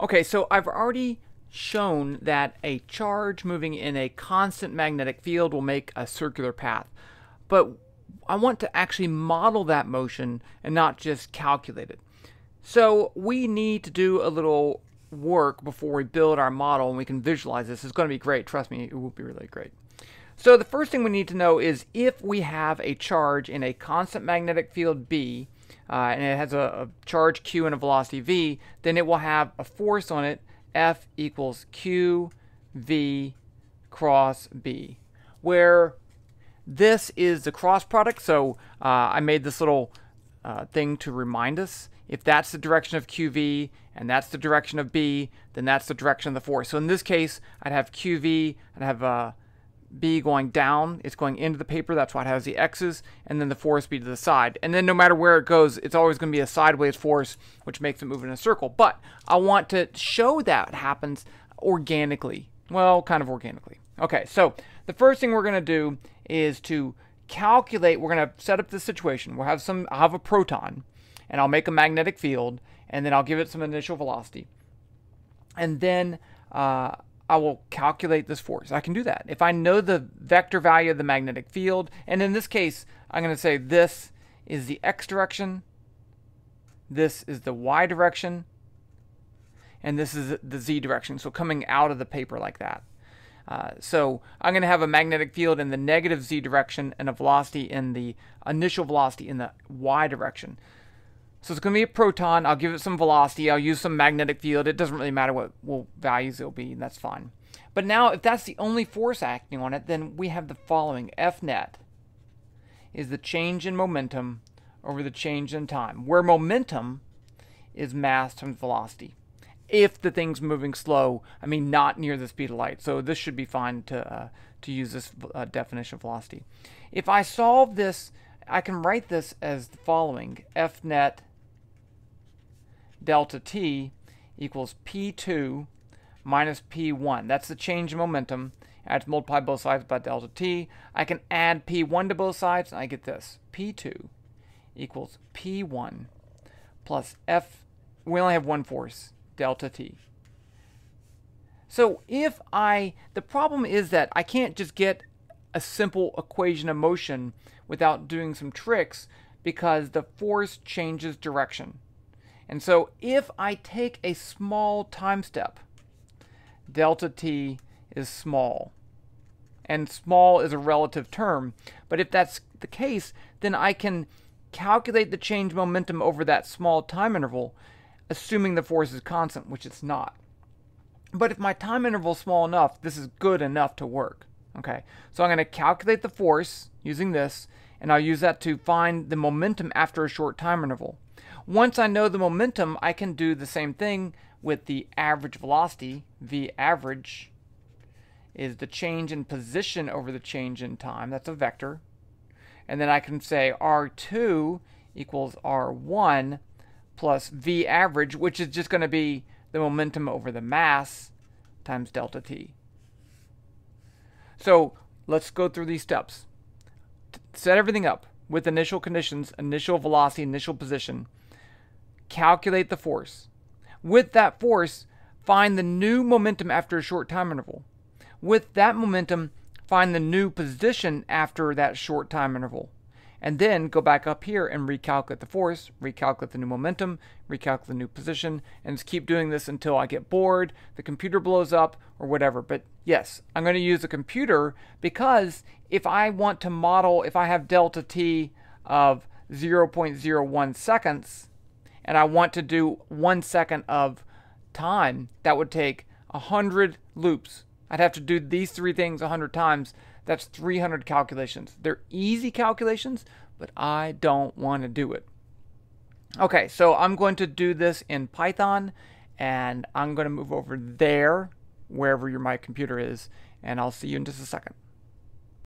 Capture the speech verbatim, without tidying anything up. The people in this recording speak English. Okay, so I've already shown that a charge moving in a constant magnetic field will make a circular path, but I want to actually model that motion and not just calculate it. So we need to do a little work before we build our model and we can visualize this. It's going to be great. Trust me, it will be really great. So the first thing we need to know is if we have a charge in a constant magnetic field B, uh, and it has a, a charge Q and a velocity V, then it will have a force on it, F equals Q V cross B, where this is the cross product. So uh, I made this little uh, thing to remind us. If that's the direction of Q V and that's the direction of B, then that's the direction of the force. So in this case, I'd have Q V, I'd have uh, B going down. It's going into the paper. That's why it has the X's. And then the force be to the side. And then no matter where it goes, it's always going to be a sideways force, which makes it move in a circle. But I want to show that it happens organically. Well, kind of organically. Okay, so the first thing we're going to do is to calculate. We're going to set up this situation. We'll have some, I'll have a proton. And I'll make a magnetic field, and then I'll give it some initial velocity. And then uh, I will calculate this force. I can do that. If I know the vector value of the magnetic field, and in this case, I'm going to say this is the X direction, this is the Y direction, and this is the Z direction. So coming out of the paper like that. Uh, so I'm going to have a magnetic field in the negative Z direction and a velocity in the initial velocity in the Y direction. So it's going to be a proton. I'll give it some velocity. I'll use some magnetic field. It doesn't really matter what, what values it'll be. And that's fine. But now if that's the only force acting on it, then we have the following. F net is the change in momentum over the change in time, where momentum is mass times velocity. If the thing's moving slow, I mean not near the speed of light. So this should be fine to, uh, to use this uh, definition of velocity. If I solve this, I can write this as the following. F net delta t equals P two minus P one. That's the change in momentum. I have to multiply both sides by delta t. I can add P one to both sides, and I get this. P two equals P one plus F. We only have one force, delta t. So if I, the problem is that I can't just get a simple equation of motion without doing some tricks, because the force changes direction. And so if I take a small time step, delta t is small, and small is a relative term. But if that's the case, then I can calculate the change momentum over that small time interval, assuming the force is constant, which it's not. But if my time interval is small enough, this is good enough to work. Okay, so I'm going to calculate the force using this, and I'll use that to find the momentum after a short time interval. Once I know the momentum, I can do the same thing with the average velocity. V average is the change in position over the change in time. That's a vector. And then I can say R two equals R one plus V average, which is just going to be the momentum over the mass times delta t. So let's go through these steps. Set everything up with initial conditions, initial velocity, initial position. Calculate the force. With that force, find the new momentum after a short time interval. With that momentum, find the new position after that short time interval. And then go back up here and recalculate the force, recalculate the new momentum, recalculate the new position, and just keep doing this until I get bored, the computer blows up, or whatever. But yes, I'm going to use a computer, because if I want to model, if I have delta t of zero point zero one seconds, and I want to do one second of time, that would take one hundred loops. I'd have to do these three things one hundred times. That's three hundred calculations. They're easy calculations, but I don't want to do it. Okay, so I'm going to do this in Python, and I'm going to move over there, wherever your, my computer is, and I'll see you in just a second.